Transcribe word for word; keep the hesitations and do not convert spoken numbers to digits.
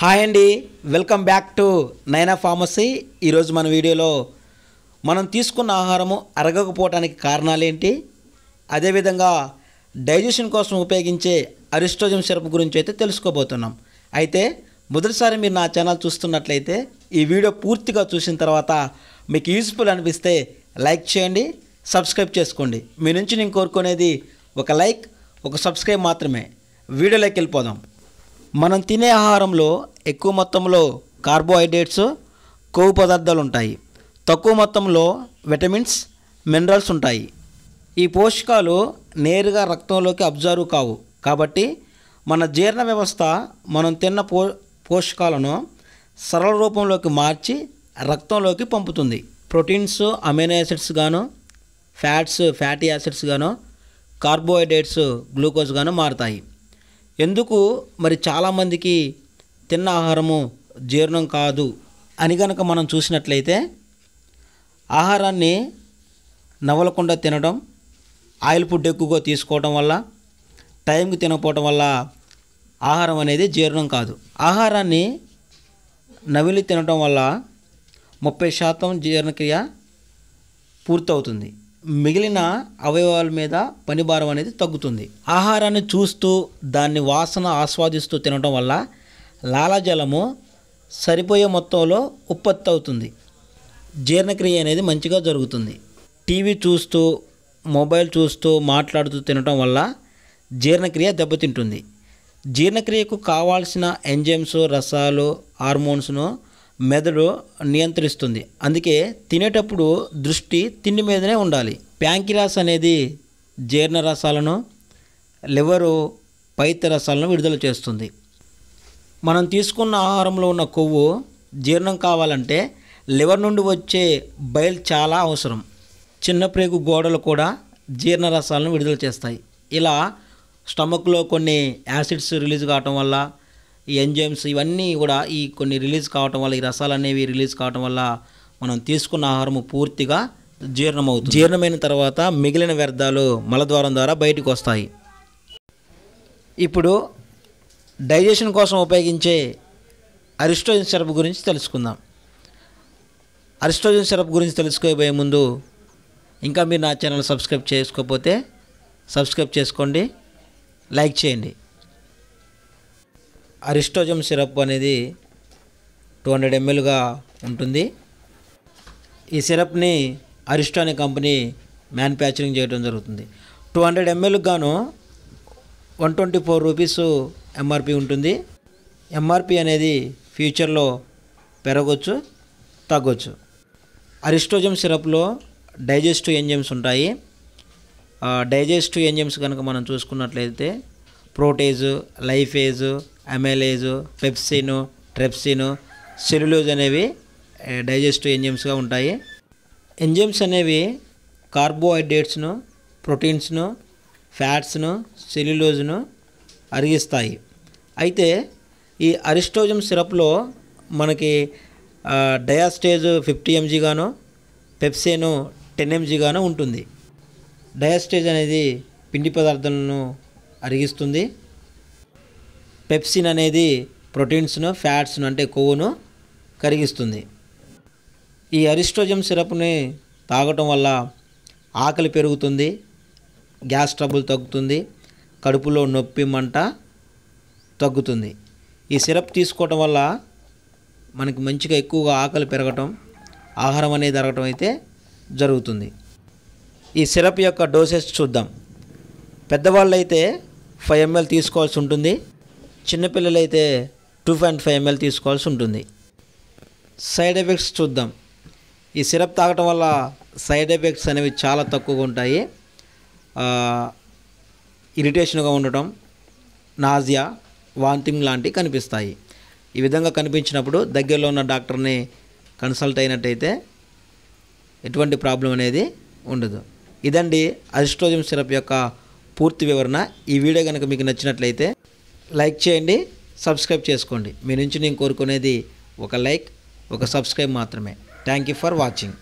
Hi అండి welcome back to Naina pharmacy. ఈ రోజు మన వీడియోలో మనం తీసుకున్న ఆహారము అరగకపోవడానికి కారణాలు ఏంటి, అదే విధంగా డైజెషన్ కోసం ఉపయోగించే అరిస్టోజైమ్ సిరప్ గురించి అయితే తెలుసుకోబోతున్నాం। అయితే మొదటిసారి మీరు నా ఛానల్ చూస్తున్నట్లయితే ఈ వీడియో పూర్తిగా చూసిన తర్వాత మీకు యూస్ఫుల్ అనిపిస్తే లైక్ చేయండి, సబ్స్క్రైబ్ చేసుకోండి। మీ నుంచి నేను కోరుకునేది ఒక లైక్, ఒక సబ్స్క్రైబ్ మాత్రమే। వీడియోలోకి వెళ్ళిపోదాం। మనం తినే ఆహారంలో ఎక్కువ మొత్తంలో కార్బోహైడ్రేట్స్, కొవ్వు పదార్థాలు ఉంటాయి। తక్కువ మొత్తంలో విటమిన్స్, మినరల్స్ ఉంటాయి। ఈ పోషకాలు నేరుగా రక్తంలోకి అబ్జర్వ్ కావు, కాబట్టి మన జీర్ణ వ్యవస్థ మనం తిన్న పో పోషకాలను సరళ రూపంలోకి మార్చి రక్తంలోకి పంపుతుంది। ప్రోటీన్స్ అమైనో యాసిడ్స్ గాను, ఫ్యాట్స్ ఫ్యాటీ యాసిడ్స్ గాను, కార్బోహైడ్రేట్స్ గ్లూకోజ్ గాను మారుతాయి। ఎందుకు మరి చాలామందికి తిన్న ఆహారము జీర్ణం కాదు అని గనక మనం చూసినట్లయితే, ఆహారాన్ని నవలకుండా తినడం, ఆయిల్ ఫుడ్ ఎక్కువగా తీసుకోవడం వల్ల, టైంకి తినకపోవడం వల్ల ఆహారం అనేది జీర్ణం కాదు। ఆహారాన్ని నవిలి తినడం వల్ల ముప్పై శాతం జీర్ణక్రియ పూర్తవుతుంది, మిగిలిన అవయవాల మీద పనిభారం అనేది తగ్గుతుంది। ఆహారాన్ని చూస్తూ దాన్ని వాసన ఆస్వాదిస్తూ తినడం వల్ల లాలాజలము సరిపోయే మొత్తంలో ఉత్పత్తి అవుతుంది, జీర్ణక్రియ అనేది మంచిగా జరుగుతుంది। టీవీ చూస్తూ, మొబైల్ చూస్తూ, మాట్లాడుతూ తినడం వల్ల జీర్ణక్రియ దెబ్బతింటుంది। జీర్ణక్రియకు కావాల్సిన ఎంజైమ్స్, రసాలు, హార్మోన్స్ను మెదడు నియంత్రిస్తుంది, అందుకే తినేటప్పుడు దృష్టి తిండి మీదనే ఉండాలి। ప్యాంక్రియాస్ అనేది జీర్ణ రసాలను, లివరు పైత్య రసాలను విడుదల చేస్తుంది। మనం తీసుకున్న ఆహారంలో ఉన్న కొవ్వు జీర్ణం కావాలంటే లివర్ నుండి వచ్చే బైల్ చాలా అవసరం। చిన్న ప్రేగు గోడలు కూడా జీర్ణ రసాలను విడుదల చేస్తాయి। ఇలా స్టమక్లో కొన్ని యాసిడ్స్ రిలీజ్ కావటం వల్ల, ఈ ఎంజైమ్స్ ఇవన్నీ కూడా ఈ కొన్ని రిలీజ్ కావటం వల్ల, ఈ రసాలు అనేవి రిలీజ్ కావటం వల్ల మనం తీసుకున్న ఆహారము పూర్తిగా జీర్ణమవుతుంది। జీర్ణమైన తర్వాత మిగిలిన వ్యర్థాలు మలద్వారం ద్వారా బయటకు వస్తాయి। ఇప్పుడు డైజెషన్ కోసం ఉపయోగించే అరిస్టోజైమ్ సిరప్ గురించి తెలుసుకుందాం। అరిస్టోజైమ్ సిరప్ గురించి తెలుసుకోబోయే ముందు ఇంకా మీరు నా ఛానల్ సబ్స్క్రైబ్ చేసుకోకపోతే సబ్స్క్రైబ్ చేసుకోండి, లైక్ చేయండి। అరిస్టోజైమ్ సిరప్ అనేది టూ హండ్రెడ్ ఎంఎల్గా ఉంటుంది। ఈ సిరప్ని అరిస్టో అనే కంపెనీ మ్యానుఫ్యాక్చరింగ్ చేయడం జరుగుతుంది। టూ హండ్రెడ్ ఎంఎల్కి గాను one twenty four rupees MRP ఉంటుంది। ఎంఆర్పి అనేది ఫ్యూచర్లో పెరగవచ్చు, తగ్గొచ్చు। అరిస్టోజైమ్ సిరప్లో డైజెస్టివ్ ఎంజైమ్స్ ఉంటాయి। డైజెస్టివ్ ఎంజైమ్స్ కనుక మనం చూసుకున్నట్లయితే ప్రోటేజు, లైఫేజు, అమైలేజు, పెప్సిను, ట్రెప్సిను, సెల్యులోజ్ అనేవి డైజెస్టివ్ ఎంజైమ్స్గా ఉంటాయి। ఎంజైమ్స్ అనేవి కార్బోహైడ్రేట్స్ను, ప్రోటీన్స్ను, ఫ్యాట్స్ను, సెల్యులోజ్ను అరిగిస్తాయి। అయితే ఈ అరిస్టోజైమ్ సిరప్లో మనకి డయాస్టేజ్ ఫిఫ్టీ ఎంజీ గాను, పెప్సిను టెన్ ఎంజీ గాను ఉంటుంది। డయాస్టేజ్ అనేది పిండి పదార్థాలను అరిగిస్తుంది, పెప్సిన్ అనేది ప్రోటీన్స్ను, ఫ్యాట్స్ను అంటే కొవ్వును కరిగిస్తుంది। ఈ అరిస్టోజైమ్ సిరప్ని తాగటం వల్ల ఆకలి పెరుగుతుంది, గ్యాస్ ట్రబుల్ తగ్గుతుంది, కడుపులో నొప్పి, మంట తగ్గుతుంది। ఈ సిరప్ తీసుకోవటం వల్ల మనకి మంచిగా ఎక్కువగా ఆకలి పెరగటం, ఆహారం అనేది అరగటం అయితే జరుగుతుంది। ఈ సిరప్ యొక్క డోసెస్ చూద్దాం। పెద్దవాళ్ళు అయితే ఫైవ్ ఎంఎల్ తీసుకోవాల్సి ఉంటుంది, చిన్నపిల్లలైతే టూ పాయింట్ ఫైవ్ ఎంఎల్ తీసుకోవాల్సి ఉంటుంది। సైడ్ ఎఫెక్ట్స్ చూద్దాం। ఈ సిరప్ తాగటం వల్ల సైడ్ ఎఫెక్ట్స్ అనేవి చాలా తక్కువగా ఉంటాయి। ఇరిటేషన్గా ఉండటం, నాజియా, వాంతింగ్ లాంటివి కనిపిస్తాయి। ఈ విధంగా కనిపించినప్పుడు దగ్గరలో ఉన్న డాక్టర్ని కన్సల్ట్ అయినట్టయితే ఎటువంటి ప్రాబ్లం అనేది ఉండదు। ఇదండి అరిస్టోజైమ్ సిరప్ యొక్క పూర్తి వివరణ। ఈ వీడియో కనుక మీకు నచ్చినట్లయితే లైక్ చేయండి, సబ్స్క్రైబ్ చేసుకోండి। మీ నుంచి నేను కోరుకునేది ఒక లైక్, ఒక సబ్స్క్రైబ్ మాత్రమే। Thank you for watching.